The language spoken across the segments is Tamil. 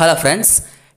ஹலோ ஃப்ரெண்ட்ஸ்,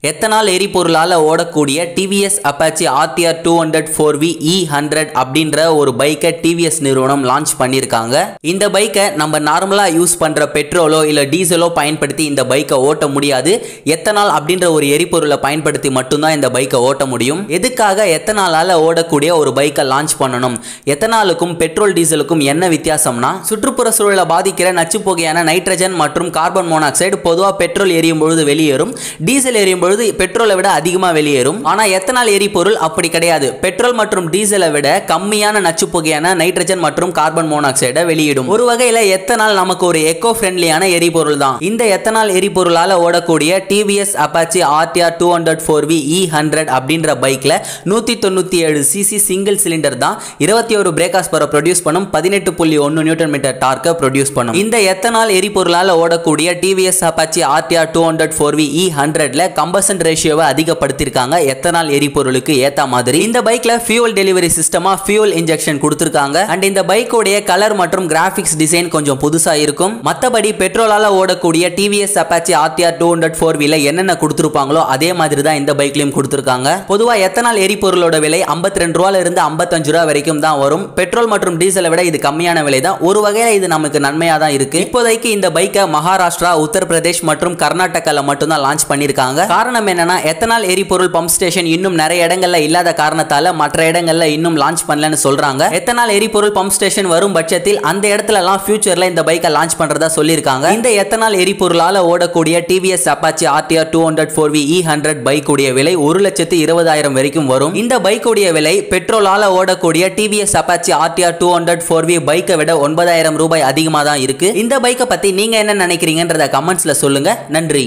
எத்தனால் எரிபொருளால் ஓடக்கூடிய TVS Apache RTR 200 4V E100 அப்படின்ற ஒரு பைக்கை டிவிஎஸ் நிறுவனம் லான்ச் பண்ணியிருக்காங்க. இந்த பைக்கை நம்ம நார்மலாக யூஸ் பண்ணுற பெட்ரோலோ இல்லை டீசலோ பயன்படுத்தி இந்த பைக்கை ஓட்ட முடியாது. எத்தனால் அப்படின்ற ஒரு எரிபொருளை பயன்படுத்தி மட்டும்தான் இந்த பைக்கை ஓட்ட முடியும். எதுக்காக எத்தனாலால் ஓடக்கூடிய ஒரு பைக்கை லான்ச் பண்ணணும், எத்தனாலுக்கும் பெட்ரோல் டீசலுக்கும் என்ன வித்தியாசம்னா, சுற்றுப்புற சூழலை பாதிக்கிற நச்சு புகையான நைட்ரஜன் மற்றும் கார்பன் மோனாக்சைடு பொதுவாக பெட்ரோல் எரியும் பொழுது வெளியேறும், டீசல் எரியும் பெட்ரோலை விட அதிகமாக வெளியேறும். ஆனா எத்தனால் எரிபொருள் அப்படி கிடையாது. பெட்ரோல் மற்றும் டீசலை விட கம்மியான நச்சு புகையான நைட்ரஜன் மற்றும் கார்பன் மோனாக்சைடை வெளியிடும். ஒரு வகையில் எத்தனால் நமக்கு ஒரு எக்கோ ஃப்ரெண்ட்லியான எரிபொருள் தான். இந்த எத்தனால் எரிபொருளால் ஓடக்கூடிய TVS Apache RTR 200 4V E100 அப்படின்ற பைக்ல 197 சிசி சிங்கிள் சிலிண்டர் தான் 21 பிரேக்காஸ் பவர் ப்ரொடியூஸ் பண்ணும், 18.1 நியூட்டன் மீட்டர் டார்க்கை ப்ரொடியூஸ் பண்ணும். இந்த எத்தனால் எரிபொருளால் ஓடக்கூடிய TVS Apache RTR 200 4V E100ல கம்பஷன் ரேஷியோவை அதிகப்படுத்திருக்காங்க எத்தனால் எரிபொருளுக்கு ஏத்த மாதிரி. இந்த பைக்ல ஃபியூல் டெலிவரி சிஸ்டமா ஃபியூல் இன்ஜெக்ஷன் கொடுத்திருக்காங்க. அண்ட் இந்த பைக்கோடைய கலர் மற்றும் கிராபிக்ஸ் டிசைன் கொஞ்சம் புதுசா இருக்கும். மற்றபடி பெட்ரோலால ஓடக்கூடிய டிவிஎஸ் அப்பாச்சி RTR 200 4Vல என்னென்ன கொடுத்திருப்பாங்களோ அதே மாதிரி தான் இந்த பைக்லயும் கொடுத்திருக்காங்க. பொதுவா எத்தனால் எரிபொருளோட விலை 52 ரூபாயில இருந்து 55 ரூபா வரைக்கும் தான் வரும். பெட்ரோல் மற்றும் டீசலை விட இது கம்மியான விலை தான். ஒரு வகையில இது நமக்கு நன்மையா தான் இருக்கு. இப்போதைக்கு இந்த பைக்கை மகாராஷ்டிரா, உத்தரப்பிரதேஷ் மற்றும் கர்நாடகால மட்டும்தான் லான்ச் பண்ணிருக்காங்க. காரணம் என்னன்னா, எத்தனால் எரிபொருள் பம்ப் ஸ்டேஷன் இன்னும் நிறைய இடங்கள்ல இல்லாத காரணத்தால மற்ற இடங்கள்ல இன்னும் லான்ச் பண்ணலன்னு சொல்றாங்க. எத்தனால் எரிபொருள் பம்ப் ஸ்டேஷன் வரும் பட்சத்தில் அந்த இடத்துல எல்லாம் ஃபியூச்சர்ல இந்த பைக்கை லான்ச் பண்றதா சொல்லியிருக்காங்க. இந்த எத்தனால் எரிபொருளால ஓடக்கூடிய TVS Apache RTR 200 4V E100 பைக்குடைய விலை 1,20,000 வரைக்கும் வரும். இந்த பைக்குடைய விலை பெட்ரோலால ஓடக்கூடிய டிவிஎஸ் அப்பாச்சி RTR 200 4V பைக்கை விட 9,000 ரூபாய் அதிகமாக தான் இருக்கு. இந்த பைக்கை பத்தி நீங்க என்ன நினைக்கிறீங்கன்றத கமெண்ட்ஸ்ல சொல்லுங்க. நன்றி.